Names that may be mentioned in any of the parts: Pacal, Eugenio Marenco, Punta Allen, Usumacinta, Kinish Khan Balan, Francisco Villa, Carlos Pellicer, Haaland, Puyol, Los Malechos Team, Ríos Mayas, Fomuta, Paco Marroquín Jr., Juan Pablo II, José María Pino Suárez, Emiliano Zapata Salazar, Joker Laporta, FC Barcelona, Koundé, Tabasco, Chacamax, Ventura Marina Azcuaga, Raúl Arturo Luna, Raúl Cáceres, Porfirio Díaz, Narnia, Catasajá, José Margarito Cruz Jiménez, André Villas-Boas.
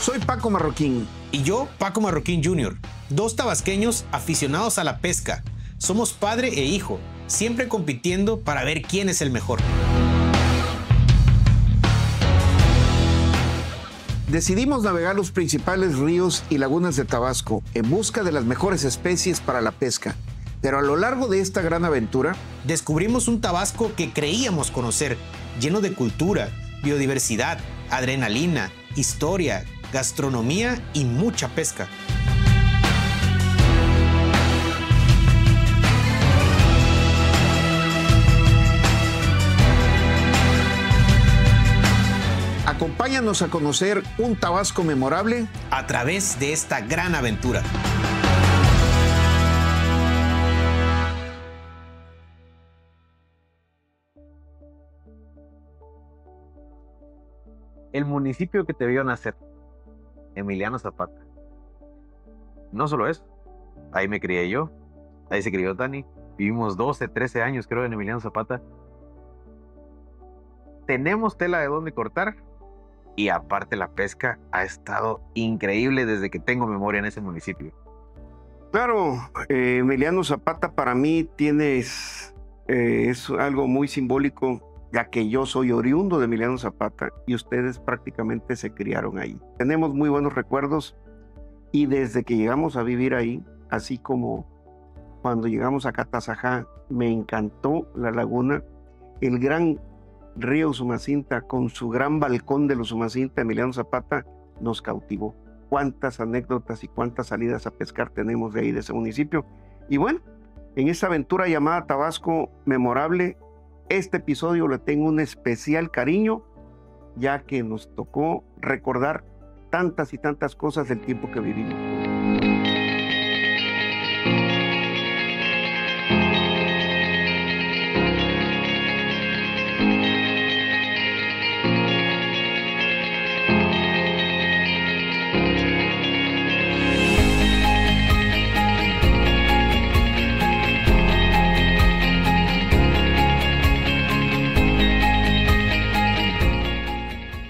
Soy Paco Marroquín. Y yo, Paco Marroquín Jr., dos tabasqueños aficionados a la pesca. Somos padre e hijo, siempre compitiendo para ver quién es el mejor. Decidimos navegar los principales ríos y lagunas de Tabasco en busca de las mejores especies para la pesca. Pero a lo largo de esta gran aventura, descubrimos un Tabasco que creíamos conocer, lleno de cultura, biodiversidad, adrenalina, historia, gastronomía y mucha pesca. Acompáñanos a conocer un Tabasco memorable a través de esta gran aventura. El municipio que te vio nacer, Emiliano Zapata. No solo eso, ahí me crié yo, ahí se crió Tani, vivimos 12, 13 años creo en Emiliano Zapata. Tenemos tela de dónde cortar y aparte la pesca ha estado increíble desde que tengo memoria en ese municipio. Claro, Emiliano Zapata para mí es algo muy simbólico, ya que yo soy oriundo de Emiliano Zapata y ustedes prácticamente se criaron ahí. Tenemos muy buenos recuerdos y desde que llegamos a vivir ahí, así como cuando llegamos a Catasajá, me encantó la laguna, el gran río Usumacinta con su gran balcón de los Usumacinta, Emiliano Zapata nos cautivó. Cuántas anécdotas y cuántas salidas a pescar tenemos de ahí, de ese municipio. Y bueno, en esta aventura llamada Tabasco memorable, este episodio le tengo un especial cariño, ya que nos tocó recordar tantas y tantas cosas del tiempo que vivimos.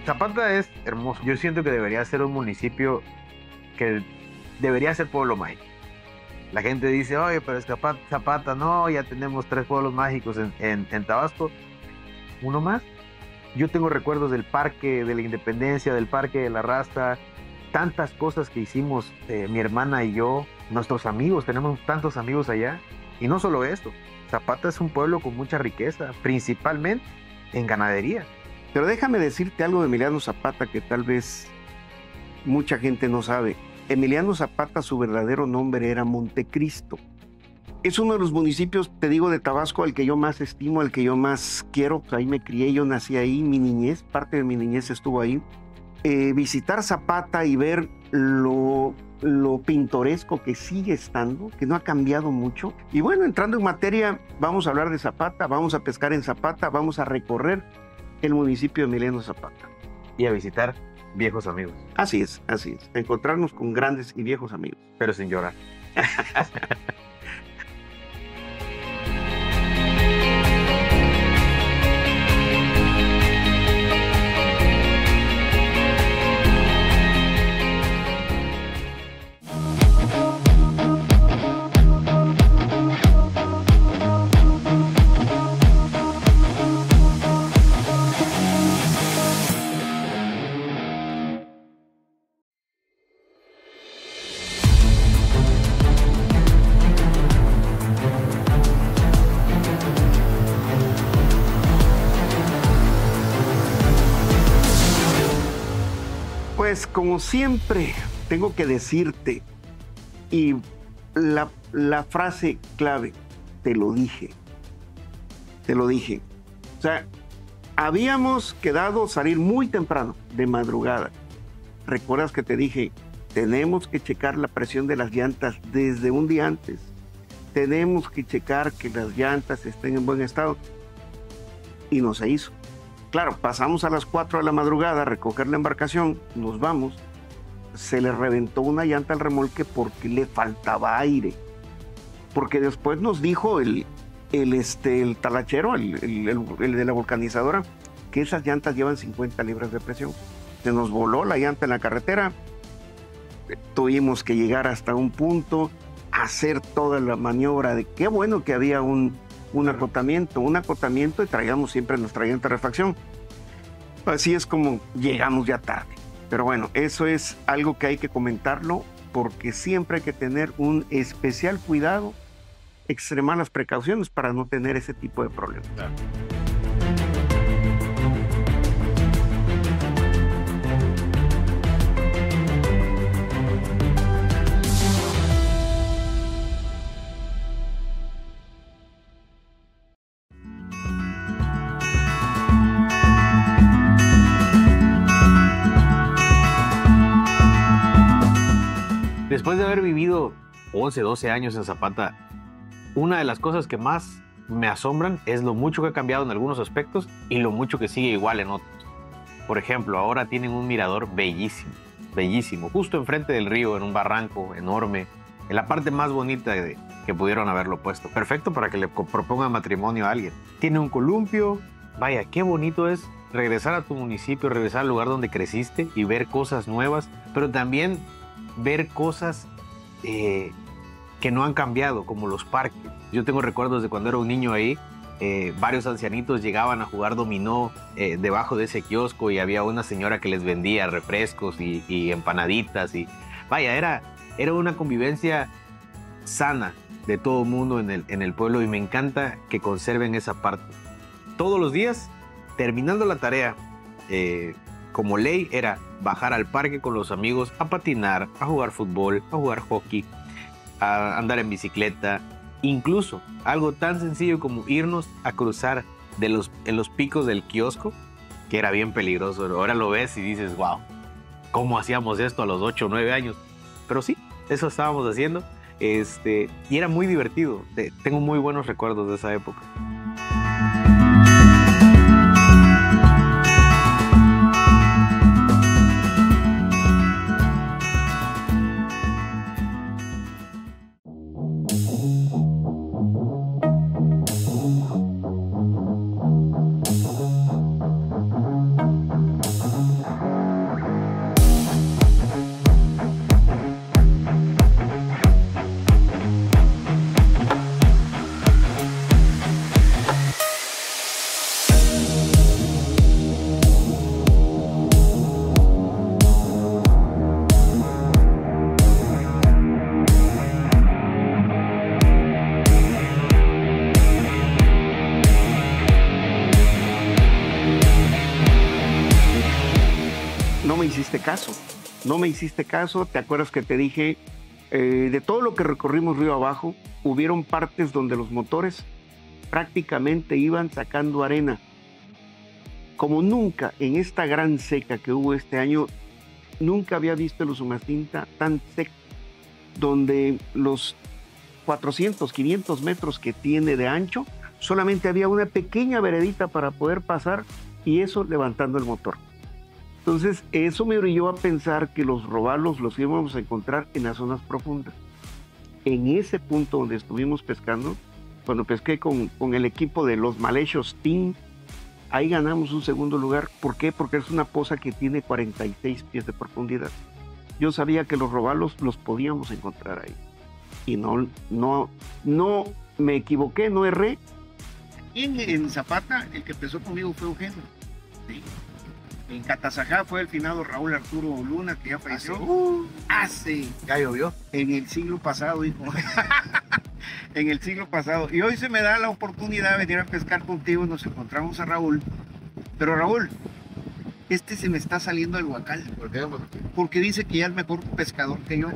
Zapata es hermoso. Yo siento que debería ser un municipio que debería ser pueblo mágico. La gente dice, oye, pero es Zapata, no, ya tenemos 3 pueblos mágicos en Tabasco. Uno más. Yo tengo recuerdos del Parque de la Independencia, del Parque de la Raza, tantas cosas que hicimos mi hermana y yo, nuestros amigos, tenemos tantos amigos allá. Y no solo esto, Zapata es un pueblo con mucha riqueza, principalmente en ganadería. Pero déjame decirte algo de Emiliano Zapata que tal vez mucha gente no sabe. Emiliano Zapata, su verdadero nombre era Montecristo. Es uno de los municipios, te digo, de Tabasco al que yo más estimo, al que yo más quiero. Ahí me crié, yo nací ahí, mi niñez, parte de mi niñez estuvo ahí. Visitar Zapata y ver lo pintoresco que sigue estando, que no ha cambiado mucho. Y bueno, entrando en materia, vamos a hablar de Zapata, vamos a pescar en Zapata, vamos a recorrer el municipio de Emiliano Zapata. Y a visitar viejos amigos. Así es, así es. Encontrarnos con grandes y viejos amigos. Pero sin llorar. Pues como siempre, tengo que decirte, y la frase clave, te lo dije. O sea, habíamos quedado salir muy temprano, de madrugada. ¿Recuerdas que te dije, tenemos que checar la presión de las llantas desde un día antes? tenemos que checar que las llantas estén en buen estado. Y no se hizo. Claro, pasamos a las 4 de la madrugada a recoger la embarcación, nos vamos. Se le reventó una llanta al remolque porque le faltaba aire. Porque después nos dijo el talachero, el de la vulcanizadora, que esas llantas llevan 50 libras de presión. Se nos voló la llanta en la carretera. Tuvimos que llegar hasta un punto, hacer toda la maniobra de qué bueno que había un acotamiento y traíamos siempre nuestra llanta de refacción. Así es como llegamos ya tarde. Pero bueno, eso es algo que hay que comentarlo porque siempre hay que tener un especial cuidado, extremar las precauciones para no tener ese tipo de problemas. Claro. Después de haber vivido 11, 12 años en Zapata, una de las cosas que más me asombran es lo mucho que ha cambiado en algunos aspectos y lo mucho que sigue igual en otros. Por ejemplo, ahora tienen un mirador bellísimo, bellísimo, justo enfrente del río, en un barranco enorme, en la parte más bonita que pudieron haberlo puesto. Perfecto para que le propongan matrimonio a alguien. Tiene un columpio. Vaya, qué bonito es regresar a tu municipio, regresar al lugar donde creciste y ver cosas nuevas, pero también ver cosas que no han cambiado, como los parques. Yo tengo recuerdos de cuando era un niño ahí, varios ancianitos llegaban a jugar dominó debajo de ese kiosco y había una señora que les vendía refrescos y empanaditas. Y vaya, era una convivencia sana de todo el mundo en el pueblo y me encanta que conserven esa parte. Todos los días, terminando la tarea, como ley era bajar al parque con los amigos a patinar, a jugar fútbol, a jugar hockey, a andar en bicicleta. Incluso algo tan sencillo como irnos a cruzar en los picos del kiosco, que era bien peligroso. Ahora lo ves y dices, wow, ¿cómo hacíamos esto a los 8 o 9 años? Pero sí, eso estábamos haciendo y era muy divertido. Tengo muy buenos recuerdos de esa época. No me hiciste caso, ¿te acuerdas que te dije? De todo lo que recorrimos río abajo, hubieron partes donde los motores prácticamente iban sacando arena. Como nunca en esta gran seca que hubo este año, nunca había visto el Usumacinta tan seco, donde los 400, 500 metros que tiene de ancho, solamente había una pequeña veredita para poder pasar y eso levantando el motor. Entonces, eso me brilló a pensar que los robalos los íbamos a encontrar en las zonas profundas. En ese punto donde estuvimos pescando, cuando pesqué con el equipo de Los Malechos Team, ahí ganamos un segundo lugar. ¿Por qué? Porque es una poza que tiene 46 pies de profundidad. Yo sabía que los robalos los podíamos encontrar ahí. Y no me equivoqué, no erré. En Zapata, el que empezó conmigo fue Eugenio. Sí. En Catasajá fue el finado Raúl Arturo Luna, que ya falleció. Ya llovió. En el siglo pasado, hijo. En el siglo pasado. Y hoy se me da la oportunidad de venir a pescar contigo. Nos encontramos a Raúl. Pero Raúl, se me está saliendo del huacal. ¿Por qué? Porque dice que ya es mejor pescador que yo.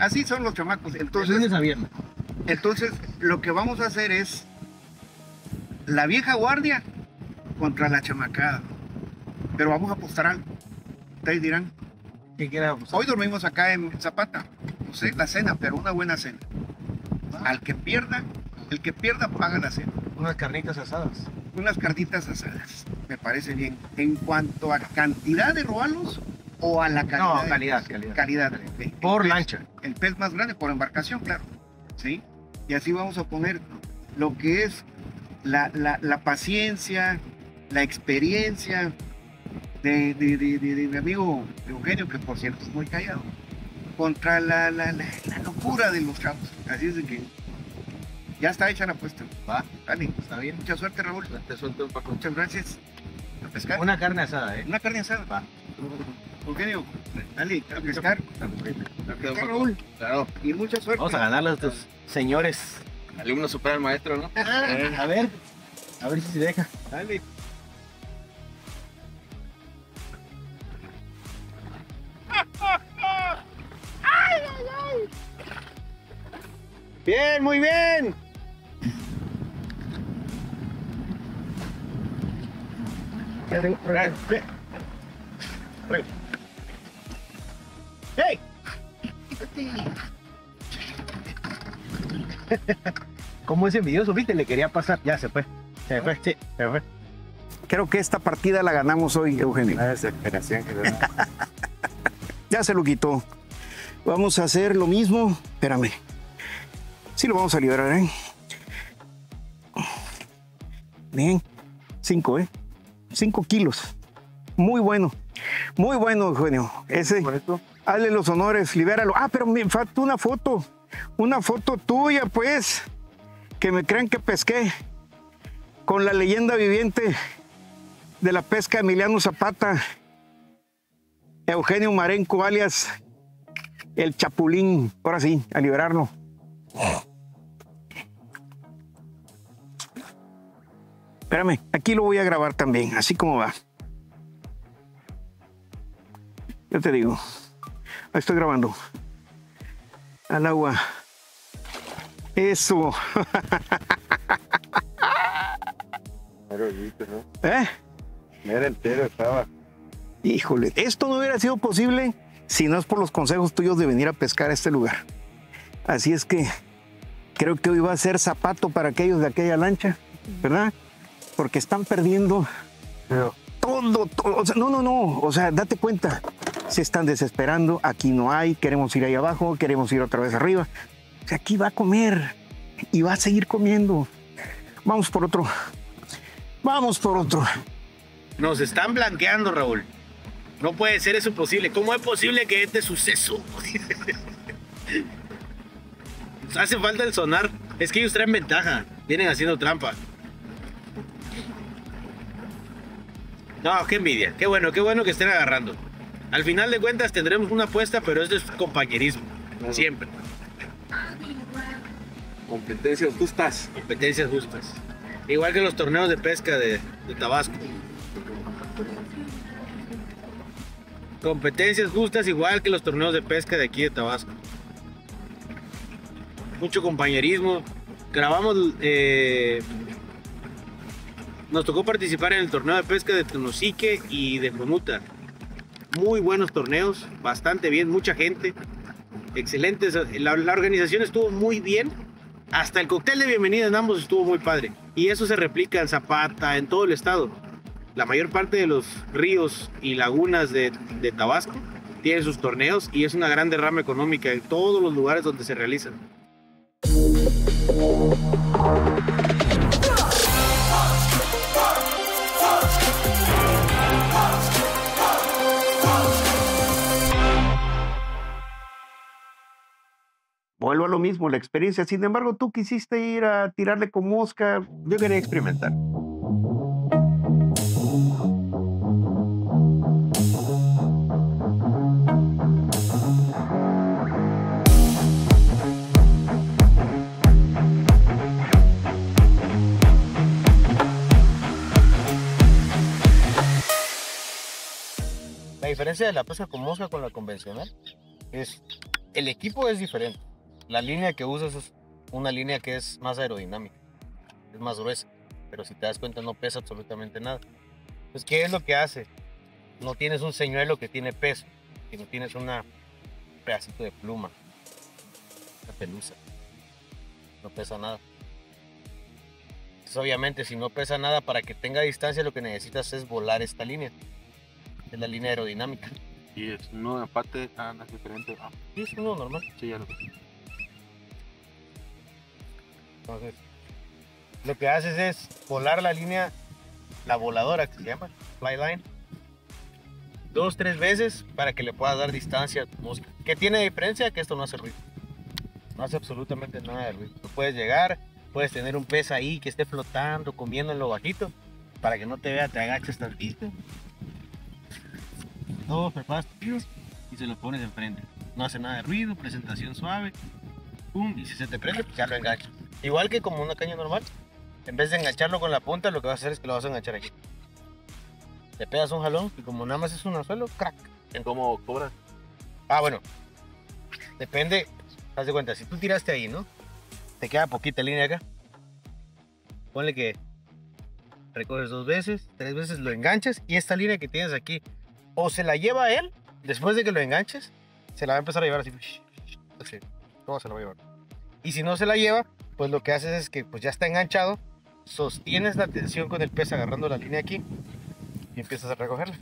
Así son los chamacos. Entonces, lo que vamos a hacer es la vieja guardia contra la chamacada. Pero vamos a apostar algo. Ustedes dirán. ¿Qué quieres apostar? Hoy dormimos acá en Zapata. No sé, la cena, pero una buena cena. al que pierda, el que pierda paga la cena. Unas carnitas asadas. Unas carnitas asadas, me parece bien. En cuanto a cantidad de robalos o a la calidad. No, calidad, calidad. Calidad. Por lancha. El pez más grande, por embarcación, claro. ¿Sí? Y así vamos a poner lo que es la paciencia, la experiencia de mi amigo Eugenio, que por cierto es muy callado, contra la locura de los chavos. Así es de que ya está hecha la apuesta. Va, dale, está bien. Mucha suerte, Raúl. Te suelto, Paco. Muchas gracias. A pescar. Una carne asada, ¿eh? Una carne asada. Va. Eugenio, dale, a pescar. A pescar, Raúl. Claro. Y mucha suerte. Vamos a ganarle a estos señores. Alumno supera al maestro, ¿no? A ver si se deja. Dale. Bien, muy bien. ¡Hey! Como es envidioso, viste, le quería pasar. Ya se fue. Se fue, sí, se fue. Creo que esta partida la ganamos hoy, Eugenio. La desesperación que le ya se lo quitó. Vamos a hacer lo mismo. Espérame. Sí, lo vamos a liberar, ¿eh? Bien, 5, ¿eh? 5 kilos. Muy bueno, Eugenio. Ese, hazle los honores, libéralo. Ah, pero me falta una foto tuya, pues, que me crean que pesqué con la leyenda viviente de la pesca de Emiliano Zapata, Eugenio Marenco, alias el Chapulín. Ahora sí, a liberarlo. Espérame, aquí lo voy a grabar también, así como va. Yo te digo, ahí estoy grabando. Al agua. Eso. Mero hoyito, ¿no? ¿Eh? Mero entero estaba. Híjole, esto no hubiera sido posible si no es por los consejos tuyos de venir a pescar a este lugar. Así es que creo que hoy va a ser zapato para aquellos de aquella lancha, ¿verdad? Porque están perdiendo todo. O sea, no. O sea, date cuenta. Se están desesperando. Aquí no hay. Queremos ir ahí abajo. Queremos ir otra vez arriba. O sea, aquí va a comer y va a seguir comiendo. Vamos por otro. Vamos por otro. Nos están blanqueando, Raúl. No puede ser eso posible. ¿Cómo es posible que este suceso? Hace falta el sonar. Es que ellos traen ventaja. Vienen haciendo trampa. No, qué envidia. Qué bueno que estén agarrando. Al final de cuentas tendremos una apuesta, pero esto es compañerismo. Claro. Siempre. Competencias justas. Competencias justas. Igual que los torneos de pesca de Tabasco. Competencias justas igual que los torneos de pesca de aquí de Tabasco. Mucho compañerismo. Grabamos, nos tocó participar en el torneo de pesca de Tenosique y de Fomuta. Muy buenos torneos, bastante bien, mucha gente, excelentes. La organización estuvo muy bien. Hasta el cóctel de bienvenida en ambos estuvo muy padre. Y eso se replica en Zapata, en todo el estado. La mayor parte de los ríos y lagunas de Tabasco tienen sus torneos y es una gran derrama económica en todos los lugares donde se realizan. Vuelvo a lo mismo, la experiencia. Sin embargo, tú quisiste ir a tirarle con mosca. Yo quería experimentar. La diferencia de la pesca con mosca con la convencional es el equipo es diferente. La línea que usas es una línea que es más aerodinámica, es más gruesa, pero si te das cuenta no pesa absolutamente nada. Pues ¿qué es lo que hace? No tienes un señuelo que tiene peso, sino tienes un pedacito de pluma, una pelusa. no pesa nada. Entonces, obviamente, si no pesa nada, para que tenga distancia lo que necesitas es volar esta línea. Es la línea aerodinámica. Y es un nudo aparte, nada diferente. Ah, sí, es un nudo normal. Sí, ya lo vi. Entonces, lo que haces es volar la línea, la voladora que se llama, fly line, 2 o 3 veces para que le puedas dar distancia a tu mosca. ¿Qué tiene de diferencia? Que esto no hace ruido. No hace absolutamente nada de ruido. Tú puedes llegar, puedes tener un pez ahí que esté flotando, comiendo en lo bajito, para que no te vea, te agachas tantito. Todo preparas y se lo pones enfrente. No hace nada de ruido, presentación suave. Pum, y si se te prende, pues ya lo enganchas. Igual que como una caña normal, en vez de engancharlo con la punta, lo que vas a hacer es que lo vas a enganchar aquí. Le pegas un jalón y como nada más es un anzuelo, crack. ¿En cómo cobras? Ah, bueno. Depende. Haz de cuenta, si tú tiraste ahí, ¿no? Te queda poquita línea acá. Ponle que recoges 2 veces, 3 veces, lo enganchas y esta línea que tienes aquí, o se la lleva él, después de que lo enganches, se la va a empezar a llevar así. Así. ¿Cómo se la va a llevar? Y si no se la lleva, pues lo que haces es que pues ya está enganchado, sostienes la tensión con el pez agarrando la línea aquí y empiezas a recogerla.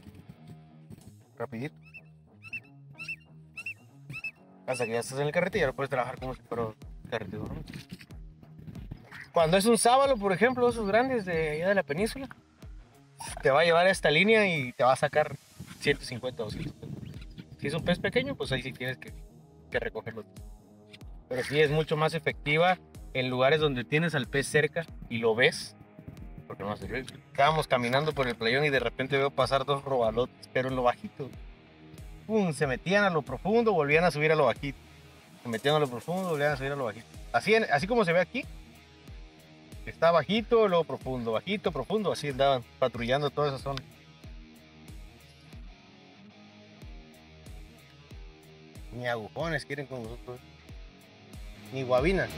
Rapidito. Hasta que ya estás en el carrete y ya lo puedes trabajar como si fuera carrete. Cuando es un sábalo, por ejemplo, esos grandes de allá de la península, te va a llevar a esta línea y te va a sacar 150 o 200. Si es un pez pequeño, pues ahí sí tienes que recogerlo. Pero sí es mucho más efectiva en lugares donde tienes al pez cerca y lo ves. Porque no hace ruido. Estábamos caminando por el playón y de repente veo pasar 2 robalotes, pero en lo bajito. ¡Pum! Se metían a lo profundo, volvían a subir a lo bajito. Se metían a lo profundo, volvían a subir a lo bajito. Así como se ve aquí. Está bajito, luego profundo, bajito, profundo. Así andaban patrullando toda esa zona. Ni agujones quieren con nosotros. Ni guabinas.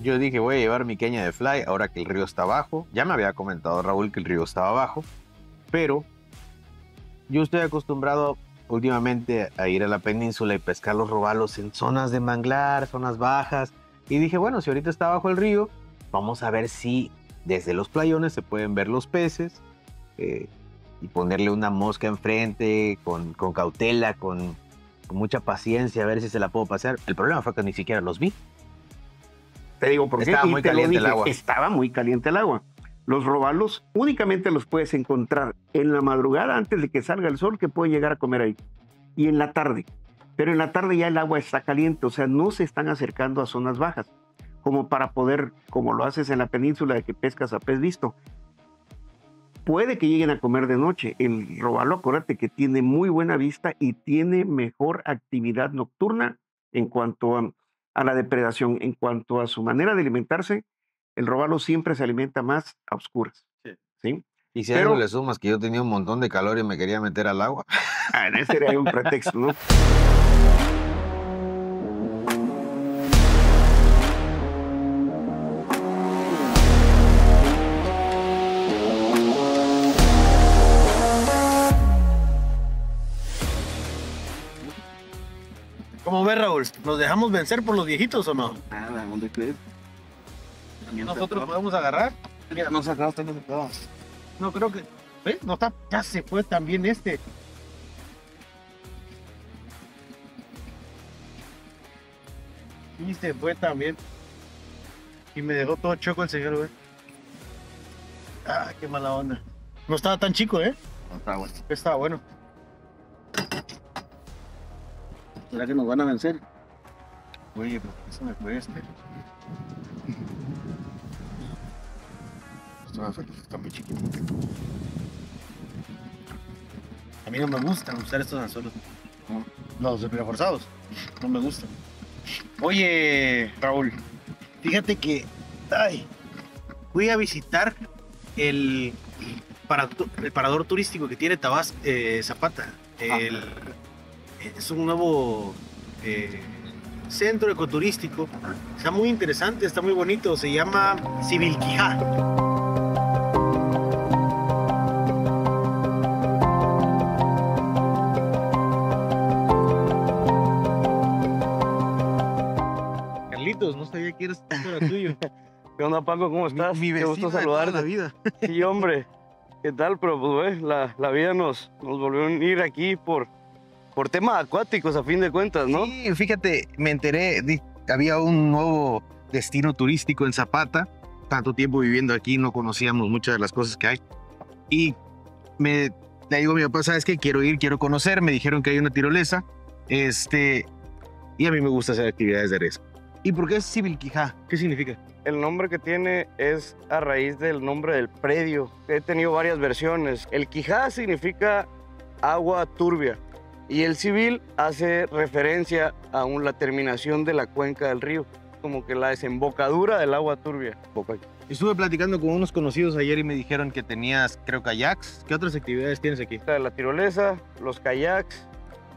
Yo dije, voy a llevar mi caña de fly ahora que el río está abajo. Ya me había comentado Raúl que el río estaba abajo, pero yo estoy acostumbrado últimamente a ir a la península y pescar los robalos en zonas de manglar, zonas bajas. Y dije, bueno, si ahorita está bajo el río, vamos a ver si desde los playones se pueden ver los peces y ponerle una mosca enfrente con cautela, con mucha paciencia, a ver si se la puedo pasar. El problema fue que ni siquiera los vi. Te digo porque estaba muy caliente el agua. Estaba muy caliente el agua. Los robalos únicamente los puedes encontrar en la madrugada antes de que salga el sol, que pueden llegar a comer ahí. Y en la tarde. Pero en la tarde ya el agua está caliente, o sea, no se están acercando a zonas bajas, como para poder, como lo haces en la península de que pescas a pez visto. Puede que lleguen a comer de noche. El robalo, acuérdate que tiene muy buena vista y tiene mejor actividad nocturna en cuanto a la depredación. En cuanto a su manera de alimentarse, el robalo siempre se alimenta más a oscuras. Sí. ¿Sí? Y si a eso le sumas que yo tenía un montón de calor y me quería meter al agua. Ese era un pretexto, ¿no? ¿Cómo ves, Raúl? ¿Nos dejamos vencer por los viejitos o no? Nada, ¿dónde crees? ¿Nosotros podemos agarrar? Mira, no se acaba, no se acaba. No, creo que... ¿Ves? No está... Ya se fue también este. Y se fue también. Y me dejó todo choco el señor, güey. Ah, qué mala onda. No estaba tan chico, ¿eh? No estaba bueno. Estaba bueno. ¿Será que nos van a vencer? Oye, pero eso me cuesta. Está muy chiquito. A mí no me gustan usar estos anzuelos. Los reforzados. No me gustan. Oye, Raúl, fíjate que fui a visitar el parador turístico que tiene Tabasco, Zapata. Es un nuevo centro ecoturístico. Está muy interesante, está muy bonito. Se llama Civil Quijá. No sabía que eras tuyo. ¿Qué onda, Paco? ¿Cómo estás? Mi vecino, qué gusto saludarte. La vida. Sí, hombre. ¿Qué tal? Pero pues, la vida nos volvió a unir aquí por temas acuáticos, a fin de cuentas, ¿no? Sí, fíjate, me enteré, había un nuevo destino turístico en Zapata. Tanto tiempo viviendo aquí, no conocíamos muchas de las cosas que hay. Y le digo a mi papá, ¿sabes qué? Quiero ir, quiero conocer. Me dijeron que hay una tirolesa. Y a mí me gusta hacer actividades de riesgo. ¿Y por qué es Civil Quijá? ¿Qué significa? El nombre que tiene es a raíz del nombre del predio. He tenido varias versiones. El Quijá significa agua turbia y el Civil hace referencia a la terminación de la cuenca del río, como que la desembocadura del agua turbia. Estuve platicando con unos conocidos ayer y me dijeron que tenías, creo, kayaks. ¿Qué otras actividades tienes aquí? La tirolesa, los kayaks,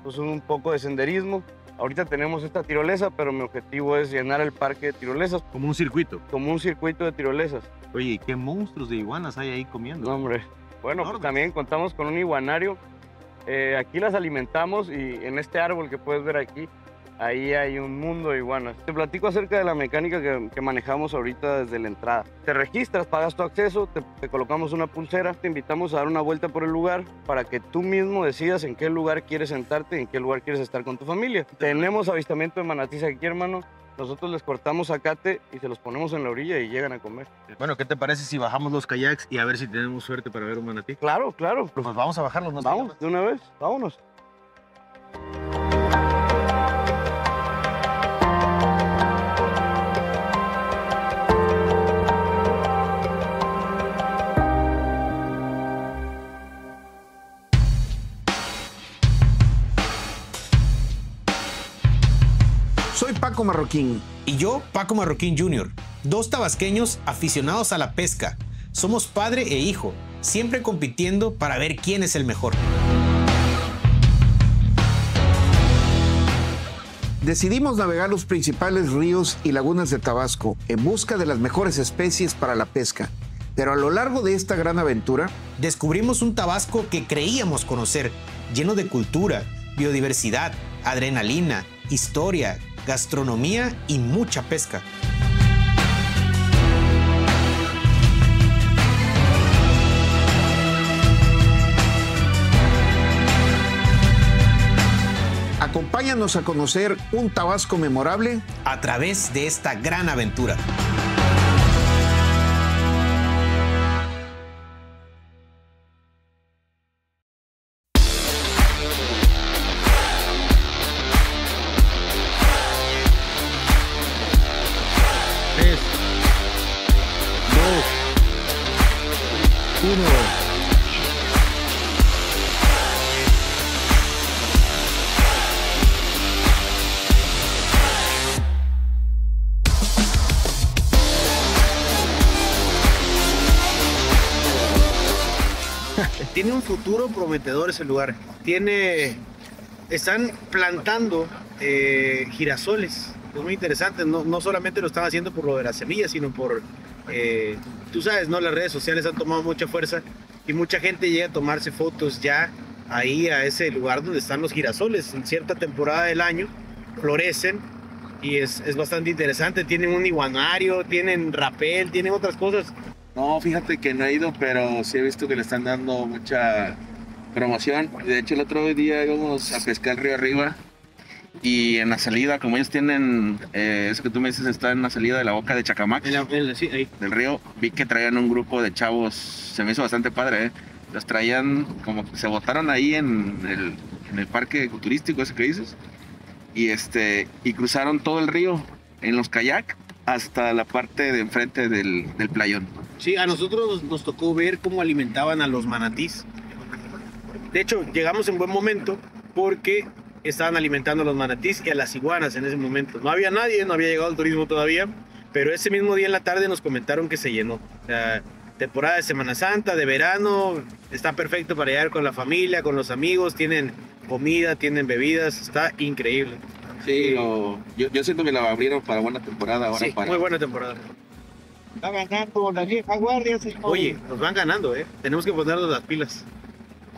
pues un poco de senderismo. Ahorita tenemos esta tirolesa, pero mi objetivo es llenar el parque de tirolesas. ¿Como un circuito? Como un circuito de tirolesas. Oye, ¿qué monstruos de iguanas hay ahí comiendo? No, hombre. Bueno, pues también contamos con un iguanario. Aquí las alimentamos y en este árbol que puedes ver aquí, ahí hay un mundo de iguanas. Te platico acerca de la mecánica que manejamos ahorita desde la entrada. Te registras, pagas tu acceso, te colocamos una pulsera, te invitamos a dar una vuelta por el lugar para que tú mismo decidas en qué lugar quieres sentarte y en qué lugar quieres estar con tu familia. Tenemos avistamiento de manatís aquí, hermano. Nosotros les cortamos zacate y se los ponemos en la orilla y llegan a comer. Bueno, ¿qué te parece si bajamos los kayaks y a ver si tenemos suerte para ver un manatí? Claro, claro. Pues vamos a bajarlos, ¿no? Vamos, de una vez, vámonos. Paco Marroquín y yo, Paco Marroquín Jr., dos tabasqueños aficionados a la pesca. Somos padre e hijo, siempre compitiendo para ver quién es el mejor. Decidimos navegar los principales ríos y lagunas de Tabasco en busca de las mejores especies para la pesca. Pero a lo largo de esta gran aventura, descubrimos un Tabasco que creíamos conocer, lleno de cultura, biodiversidad, adrenalina, historia, gastronomía y mucha pesca. Acompáñanos a conocer un Tabasco memorable a través de esta gran aventura. Tiene un futuro prometedor ese lugar. Están plantando girasoles. Es muy interesante. No solamente lo están haciendo por lo de las semillas, sino por... tú sabes, ¿no? Las redes sociales han tomado mucha fuerza y mucha gente llega a tomarse fotos ya ahí a ese lugar donde están los girasoles. En cierta temporada del año florecen y es bastante interesante. Tienen un iguanario, tienen rapel, tienen otras cosas. No, fíjate que no he ido, pero sí he visto que le están dando mucha promoción. De hecho, el otro día íbamos a pescar río arriba y en la salida, como ellos tienen, eso que tú me dices, está en la salida de la boca de Chacamax, sí, ahí, del río, vi que traían un grupo de chavos, se me hizo bastante padre, Los traían, como se botaron ahí en el parque turístico ese que dices, y cruzaron todo el río en los kayak hasta la parte de enfrente del playón. Sí, a nosotros nos tocó ver cómo alimentaban a los manatís. De hecho, llegamos en buen momento porque estaban alimentando a los manatís y a las iguanas en ese momento. No había nadie, no había llegado el turismo todavía, pero ese mismo día en la tarde nos comentaron que se llenó. O sea, temporada de Semana Santa, de verano, está perfecto para llegar con la familia, con los amigos, tienen comida, tienen bebidas, está increíble. Sí, yo siento que la abrieron para buena temporada. Ahora sí, para... muy buena temporada. Va ganando la vieja guardia, señor. Oye, nos van ganando, ¿eh? Tenemos que ponernos las pilas.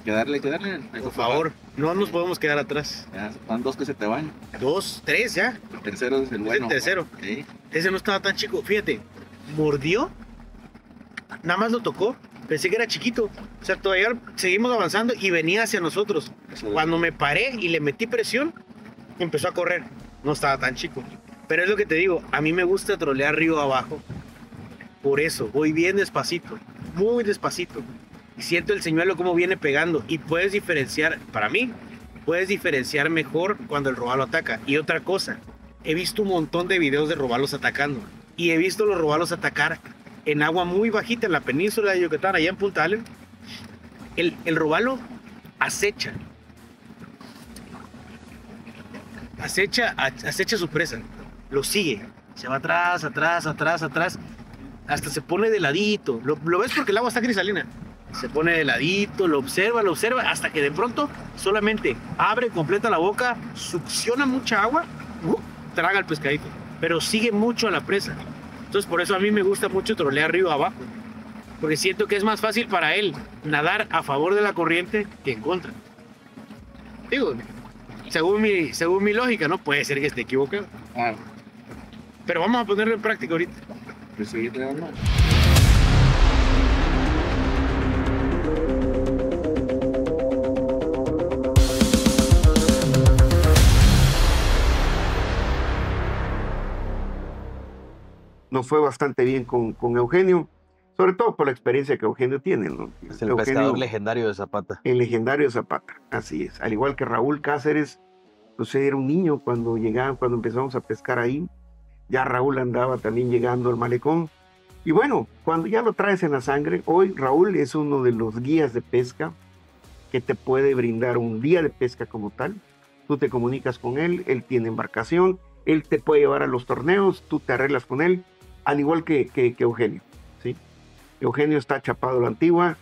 Quedarle. Por favor, no nos podemos quedar atrás. Ya, van dos que se te van. Dos, tres ya. El tercero es el bueno. Es el tercero. Sí. Ese no estaba tan chico. Fíjate, mordió, nada más lo tocó. Pensé que era chiquito. O sea, todavía seguimos avanzando y venía hacia nosotros. Cuando me paré y le metí presión, empezó a correr. No estaba tan chico. Pero es lo que te digo, a mí me gusta trolear río abajo. Por eso, voy bien despacito, muy despacito. Y siento el señuelo como viene pegando. Y puedes diferenciar, para mí, puedes diferenciar mejor cuando el robalo ataca. Y otra cosa, he visto un montón de videos de robalos atacando. Y he visto los robalos atacar en agua muy bajita, en la península de Yucatán, allá en Punta Allen. El robalo acecha. Acecha su presa. Lo sigue. Se va atrás, atrás, atrás, atrás. Hasta se pone de ladito. Lo ves porque el agua está cristalina. Se pone de ladito, lo observa, hasta que de pronto solamente abre completa la boca, succiona mucha agua, traga el pescadito, pero sigue mucho a la presa. Entonces, por eso a mí me gusta mucho trolear río abajo, porque siento que es más fácil para él nadar a favor de la corriente que en contra. Digo, según mi lógica, ¿no? Puede ser que esté equivocado. Pero vamos a ponerlo en práctica ahorita. Pues sí, nos fue bastante bien con Eugenio, sobre todo por la experiencia que Eugenio tiene, ¿no? Es el pescador legendario de Zapata. El legendario de Zapata, así es. Al igual que Raúl Cáceres, pues era un niño cuando empezamos a pescar ahí. Ya Raúl andaba también llegando al malecón. Y bueno, cuando ya lo traes en la sangre, hoy Raúl es uno de los guías de pesca que te puede brindar un día de pesca como tal. Tú te comunicas con él, él tiene embarcación, él te puede llevar a los torneos, tú te arreglas con él. Al igual que Eugenio, ¿sí? Eugenio está chapado a la antigua.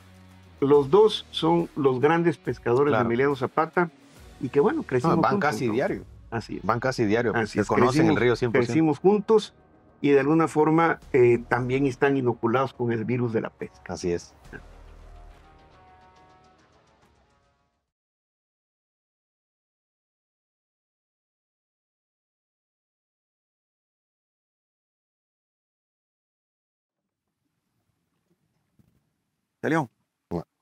Los dos son los grandes pescadores, claro, de Emiliano Zapata. Y que bueno, crecimos juntos. Van casi diario. Así es. Van casi diario. Así es. Conocen el río 100%. Crecimos juntos y de alguna forma también están inoculados con el virus de la pesca. Así es. ¿Salió?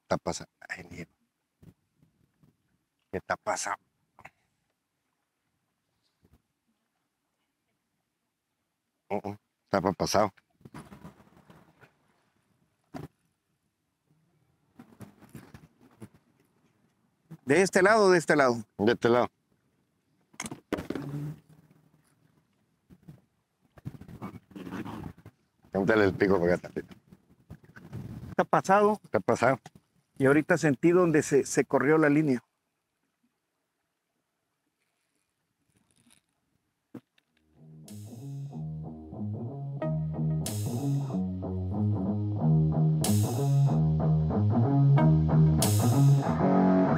Está pasando. ¿Qué está pasando? Está pasado. ¿De este lado o de este lado? De este lado. Pregúntale el pico para acá también. Está pasado. Y ahorita sentí donde se corrió la línea.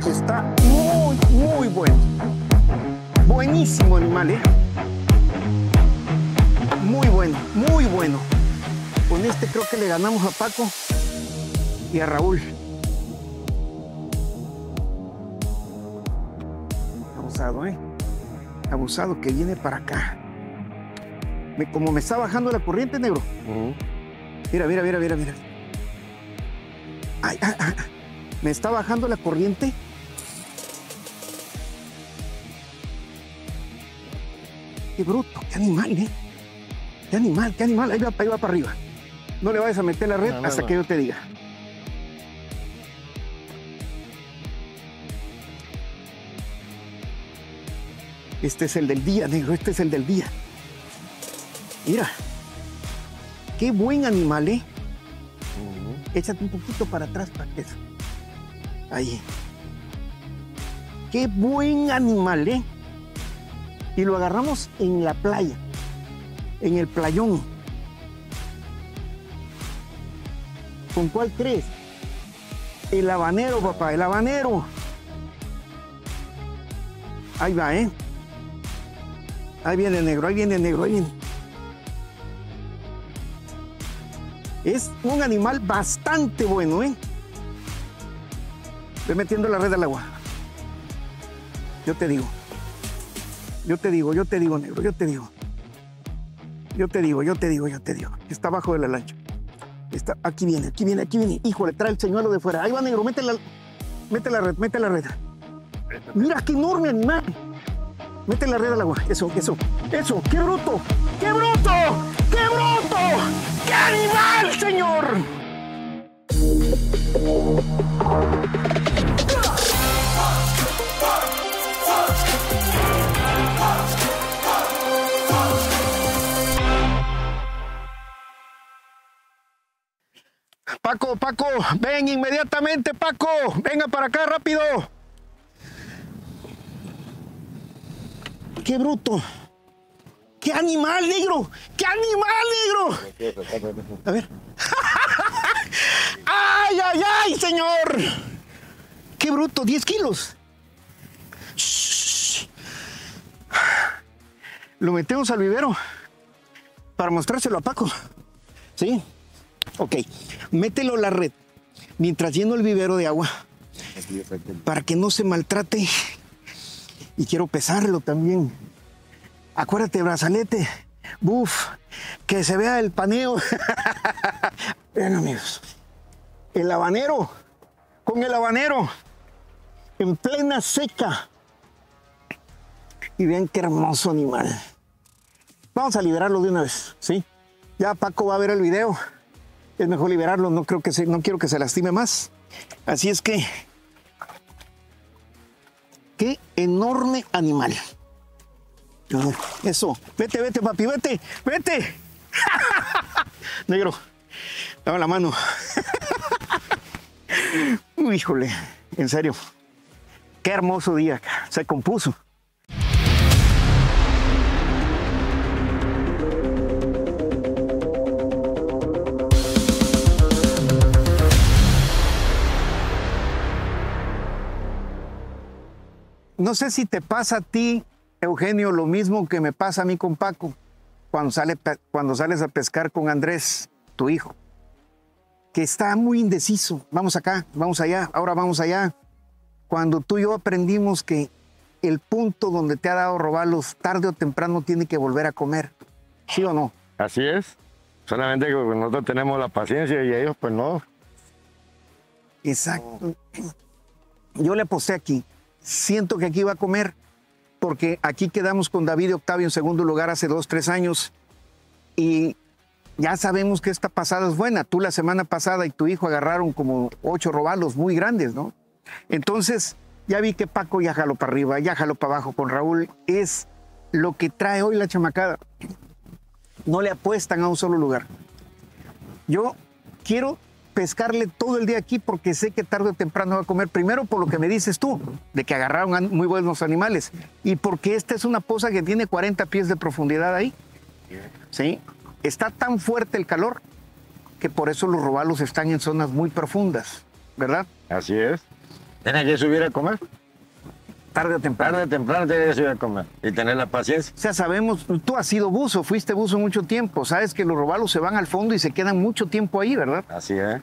Está muy, muy bueno. Buenísimo animal, ¿eh? Muy bueno, muy bueno. Con este creo que le ganamos a Paco y a Raúl. Abusado, ¿eh? Abusado, que viene para acá. Como me está bajando la corriente, negro. Mira. Ay. Me está bajando la corriente. Qué bruto, qué animal, ¿eh? Qué animal. Ahí va para arriba. No le vayas a meter la red hasta que yo te diga. Este es el del día, negro, este es el del día. Mira, qué buen animal, ¿eh? Échate un poquito para atrás para que eso. Ahí. Qué buen animal, ¿eh? Y lo agarramos en la playa, en el playón. ¿Con cuál crees? El habanero, papá, el habanero. Ahí va, ¿eh? Ahí viene el negro, ahí viene el negro, ahí viene. Es un animal bastante bueno, ¿eh? Estoy metiendo la red al agua. Yo te digo, negro, yo te digo. Está abajo de la lancha. Está, aquí viene. Híjole, trae el señuelo de fuera. Ahí va, negro, mete la red. Mira qué enorme animal. Mete la red al agua. Eso. ¡Qué bruto! ¡Qué animal, señor! Paco, ven inmediatamente, Paco. Venga para acá, rápido. ¡Qué bruto! ¡Qué animal, negro! A ver. ¡Ay, señor! ¡Qué bruto! ¡10 kilos! Shh. Lo metemos al vivero para mostrárselo a Paco. ¿Sí? Ok. Mételo la red mientras lleno el vivero de agua para que no se maltrate. Y quiero pesarlo también. Acuérdate, brazalete. Buf, que se vea el paneo. Vean, amigos. El habanero. Con el habanero. En plena seca. Y vean qué hermoso animal. Vamos a liberarlo de una vez, ¿sí? Ya Paco va a ver el video. Es mejor liberarlo. No quiero que se lastime más. Así es que... ¡Qué enorme animal! Eso. Vete, papi, vete. Negro, dame la mano. Uy, híjole, en serio. Qué hermoso día, se compuso. No sé si te pasa a ti, Eugenio, lo mismo que me pasa a mí con Paco cuando sales a pescar con Andrés, tu hijo, que está muy indeciso. Vamos acá, vamos allá, ahora vamos allá. Cuando tú y yo aprendimos que el punto donde te ha dado robalos tarde o temprano tiene que volver a comer, ¿sí o no? Así es, solamente que nosotros tenemos la paciencia y ellos pues no. Exacto. Yo le aposté aquí. Siento que aquí va a comer, porque aquí quedamos con David y Octavio en segundo lugar hace 2-3 años y ya sabemos que esta pasada es buena. Tú la semana pasada y tu hijo agarraron como 8 robalos muy grandes, ¿no? Entonces ya vi que Paco ya jaló para arriba, ya jaló para abajo con Raúl. Es lo que trae hoy la chamacada. No le apuestan a un solo lugar. Yo quiero... pescarle todo el día aquí porque sé que tarde o temprano va a comer, primero por lo que me dices tú, de que agarraron muy buenos animales y porque esta es una poza que tiene 40 pies de profundidad ahí, ¿sí? Está tan fuerte el calor que por eso los robalos están en zonas muy profundas, ¿verdad? Así es. ¿Tiene que subir a comer? Tarde o temprano. Tarde o temprano tiene que subir a comer y tener la paciencia. O sea, sabemos, tú has sido buzo, fuiste buzo mucho tiempo, sabes que los robalos se van al fondo y se quedan mucho tiempo ahí, ¿verdad? Así es.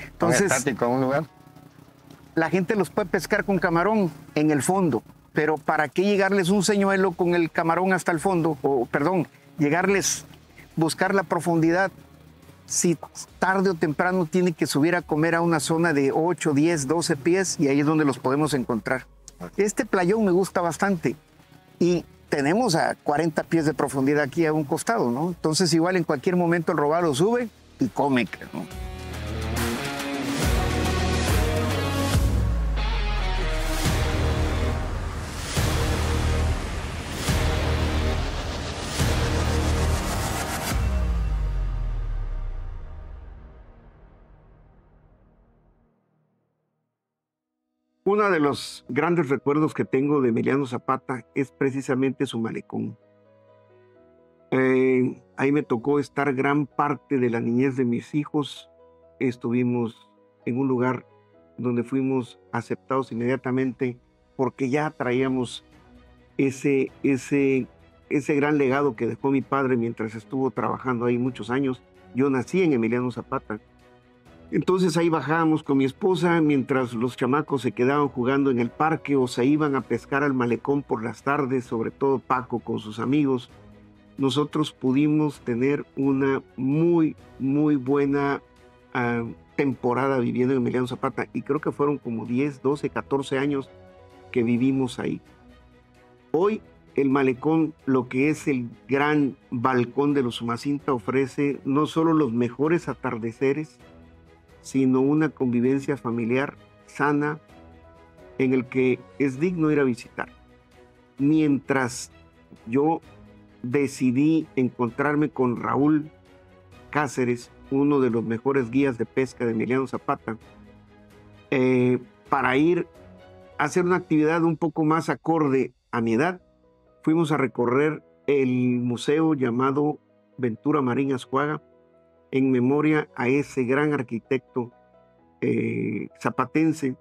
Entonces, estático en un lugar. La gente los puede pescar con camarón en el fondo, pero ¿para qué llegarles un señuelo con el camarón hasta el fondo? O, perdón, buscar la profundidad si tarde o temprano tiene que subir a comer a una zona de 8, 10, 12 pies y ahí es donde los podemos encontrar. Este playón me gusta bastante y tenemos a 40 pies de profundidad aquí a un costado, ¿no? Entonces igual en cualquier momento el robalo sube y come, ¿no? Uno de los grandes recuerdos que tengo de Emiliano Zapata es precisamente su malecón. Ahí me tocó estar gran parte de la niñez de mis hijos. Estuvimos en un lugar donde fuimos aceptados inmediatamente porque ya traíamos ese ese gran legado que dejó mi padre mientras estuvo trabajando ahí muchos años. Yo nací en Emiliano Zapata. Entonces ahí bajábamos con mi esposa mientras los chamacos se quedaban jugando en el parque o se iban a pescar al malecón por las tardes, sobre todo Paco con sus amigos. Nosotros pudimos tener una muy buena temporada viviendo en Emiliano Zapata y creo que fueron como 10, 12, 14 años que vivimos ahí. Hoy el malecón, lo que es el gran balcón de los Usumacinta, ofrece no solo los mejores atardeceres, sino una convivencia familiar sana en el que es digno ir a visitar. Mientras yo decidí encontrarme con Raúl Cáceres, uno de los mejores guías de pesca de Emiliano Zapata, para ir a hacer una actividad un poco más acorde a mi edad, fuimos a recorrer el museo llamado Ventura Marina Azcuaga, en memoria a ese gran arquitecto zapatense.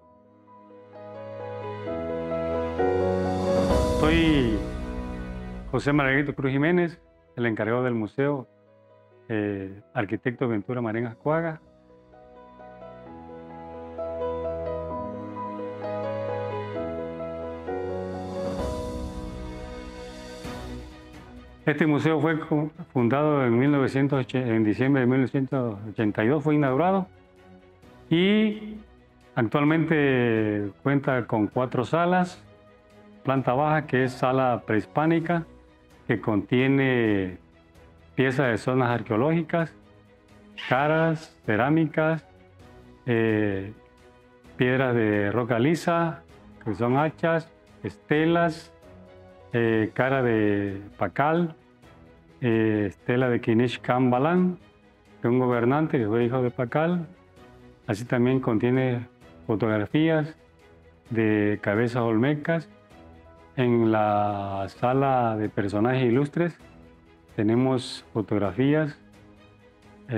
Soy José Margarito Cruz Jiménez, el encargado del museo, arquitecto Ventura Marina Azcuaga. Este museo fue fundado en diciembre de 1982, fue inaugurado y actualmente cuenta con 4 salas. Planta baja, que es sala prehispánica, que contiene piezas de zonas arqueológicas, caras, cerámicas, piedras de roca lisa, que son hachas, estelas, cara de Pacal, estela de Kinish Khan Balan, de un gobernante que fue hijo de Pacal. Así también contiene fotografías de cabezas olmecas. En la sala de personajes ilustres tenemos fotografías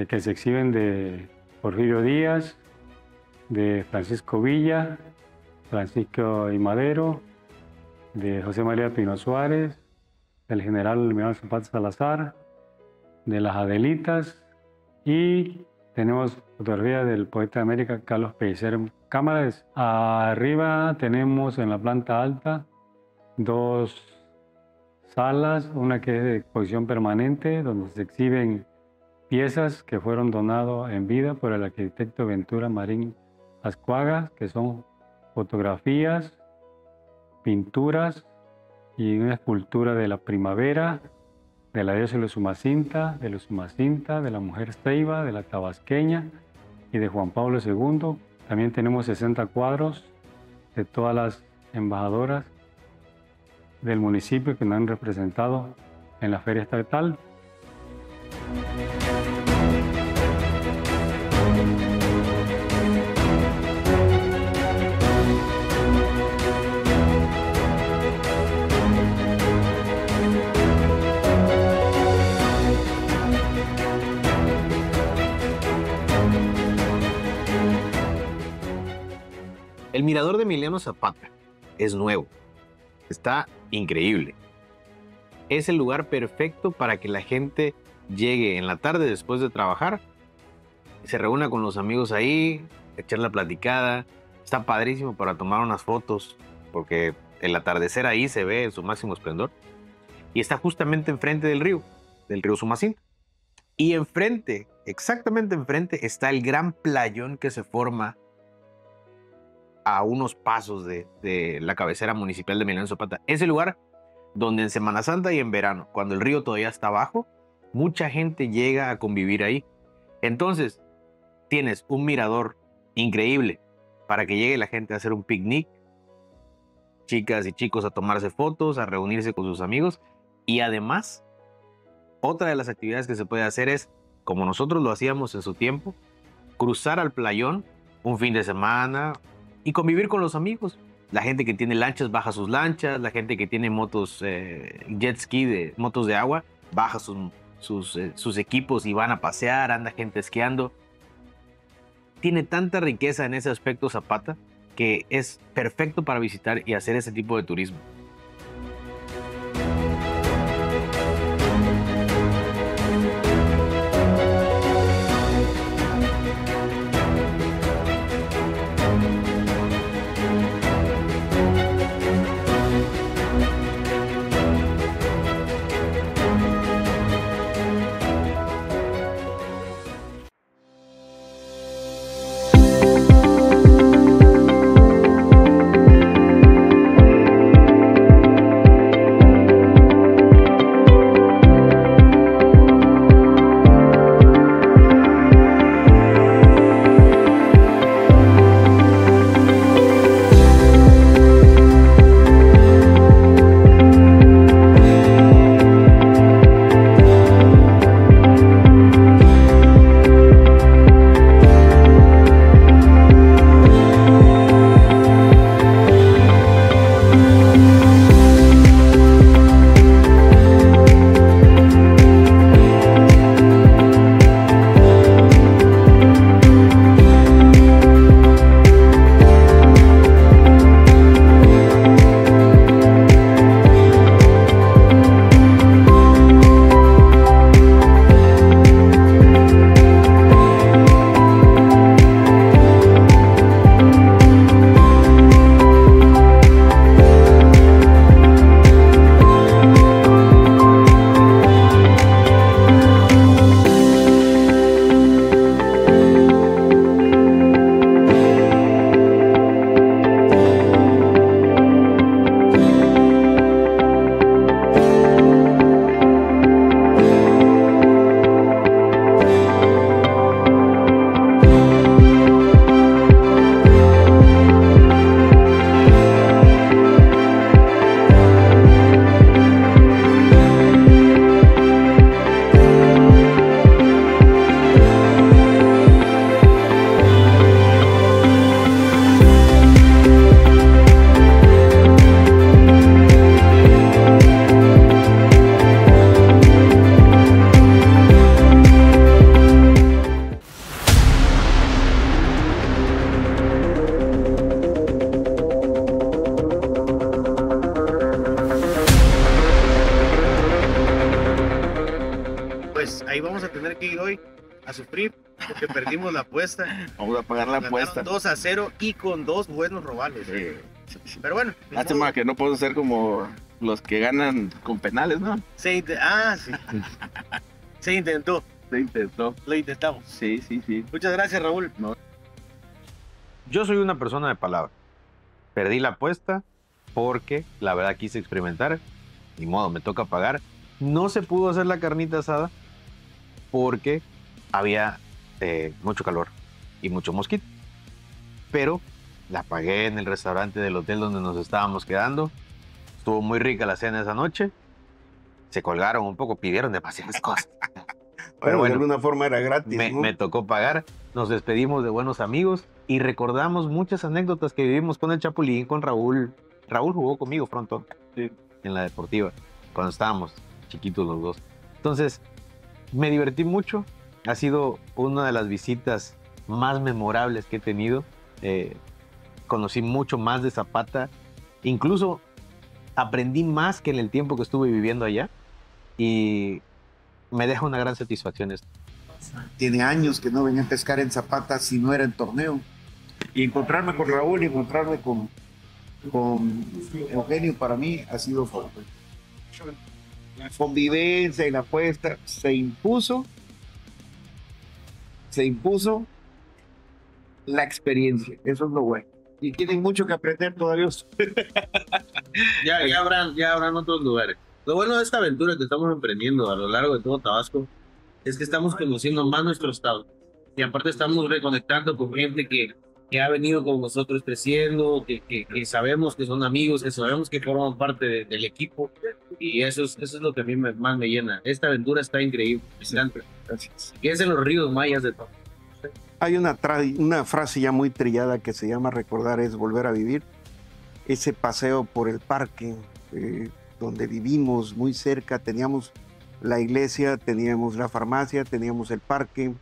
que se exhiben de Porfirio Díaz, de Francisco Villa, Francisco I. Madero, de José María Pino Suárez, del general Emiliano Zapata Salazar, de las Adelitas, y tenemos fotografías del poeta de América Carlos Pellicer. Cámaras. Arriba tenemos en la planta alta 2 salas, una que es de exposición permanente, donde se exhiben piezas que fueron donadas en vida por el arquitecto Ventura Marín Azcuaga, que son fotografías, pinturas y una escultura de la primavera, de la diosa de los Usumacinta, de la mujer ceiba, de la tabasqueña y de Juan Pablo II. También tenemos 60 cuadros de todas las embajadoras del municipio que nos han representado en la feria estatal. El mirador de Emiliano Zapata es nuevo, está increíble. Es el lugar perfecto para que la gente llegue en la tarde después de trabajar, se reúna con los amigos ahí, echar la platicada. Está padrísimo para tomar unas fotos porque el atardecer ahí se ve en su máximo esplendor. Y está justamente enfrente del río Usumacinta. Y enfrente, exactamente enfrente, está el gran playón que se forma a unos pasos de la cabecera municipal de Emiliano Zapata. Ese lugar donde en Semana Santa y en verano, cuando el río todavía está abajo, mucha gente llega a convivir ahí. Entonces, tienes un mirador increíble para que llegue la gente a hacer un picnic, chicas y chicos a tomarse fotos, a reunirse con sus amigos. Y además, otra de las actividades que se puede hacer es, como nosotros lo hacíamos en su tiempo, cruzar al playón un fin de semana y convivir con los amigos. La gente que tiene lanchas baja sus lanchas, la gente que tiene motos, jet ski, motos de agua, baja sus equipos y van a pasear, anda gente esquiando. Tiene tanta riqueza en ese aspecto Zapata que es perfecto para visitar y hacer ese tipo de turismo. tener que ir hoy a sufrir porque perdimos la apuesta. Vamos a pagar la apuesta. 2-0 y con dos buenos robales. Sí, sí. Pero bueno. Lástima que no puedo ser como los que ganan con penales, ¿no? Sí. Se intentó. Se intentó. Lo intentamos. Sí, sí, sí. Muchas gracias, Raúl. No. Yo soy una persona de palabra. Perdí la apuesta porque la verdad quise experimentar. Ni modo, me toca pagar. No se pudo hacer la carnita asada porque había mucho calor y mucho mosquito. Pero la pagué en el restaurante del hotel donde nos estábamos quedando. Estuvo muy rica la cena esa noche. Se colgaron un poco, pidieron demasiadas cosas. Pero bueno, de alguna forma era gratis, ¿no? Me tocó pagar. Nos despedimos de buenos amigos y recordamos muchas anécdotas que vivimos con el Chapulín, con Raúl. Raúl jugó conmigo pronto, sí, en la deportiva, cuando estábamos chiquitos los dos. Entonces, me divertí mucho. Ha sido una de las visitas más memorables que he tenido. Conocí mucho más de Zapata. Incluso aprendí más que en el tiempo que estuve viviendo allá. Y me deja una gran satisfacción esto. Tiene años que no venía a pescar en Zapata si no era en torneo. Y encontrarme con Raúl y encontrarme con Eugenio para mí ha sido fuerte. La convivencia y la apuesta se impuso. Se impuso la experiencia. Eso es lo bueno. Y tienen mucho que aprender todavía. Ya habrán otros lugares. Lo bueno de esta aventura que estamos emprendiendo a lo largo de todo Tabasco es que estamos conociendo más nuestro estado. Y aparte estamos reconectando con gente que ha venido con nosotros creciendo, que sabemos que son amigos, que sabemos que forman parte del equipo. Y eso es lo que a mí más me llena. Esta aventura está increíble. Sí, gracias. Y es en los Ríos Mayas de Tabasco. Hay una frase ya muy trillada que se llama recordar es volver a vivir. Ese paseo por el parque donde vivimos muy cerca, teníamos la iglesia, teníamos la farmacia, teníamos el parque,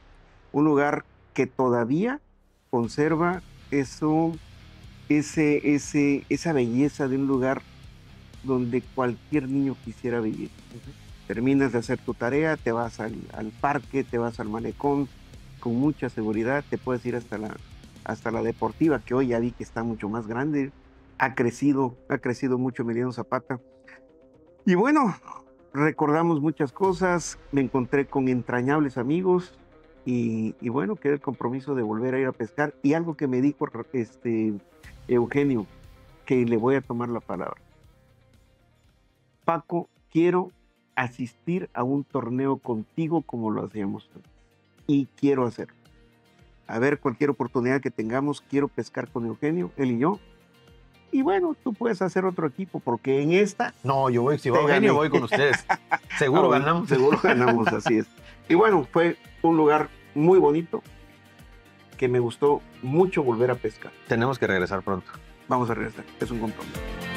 un lugar que todavía conserva esa belleza de un lugar donde cualquier niño quisiera vivir. Terminas de hacer tu tarea, te vas al parque, te vas al malecón, con mucha seguridad, te puedes ir hasta la deportiva, que hoy ya vi que está mucho más grande, ha crecido mucho Emiliano Zapata. Y bueno, recordamos muchas cosas, me encontré con entrañables amigos y bueno, quedé el compromiso de volver a ir a pescar. Y algo que me dijo Eugenio, que le voy a tomar la palabra. Paco, quiero asistir a un torneo contigo como lo hacíamos antes. Y quiero hacerlo. A ver, cualquier oportunidad que tengamos, quiero pescar con Eugenio, él y yo. Y bueno, tú puedes hacer otro equipo, porque en esta... No, yo voy, si va Eugenio, voy con ustedes. Seguro ganamos. Seguro ganamos, así es. Y bueno, fue un lugar muy bonito, que me gustó mucho volver a pescar. Tenemos que regresar pronto. Vamos a regresar, es un compromiso.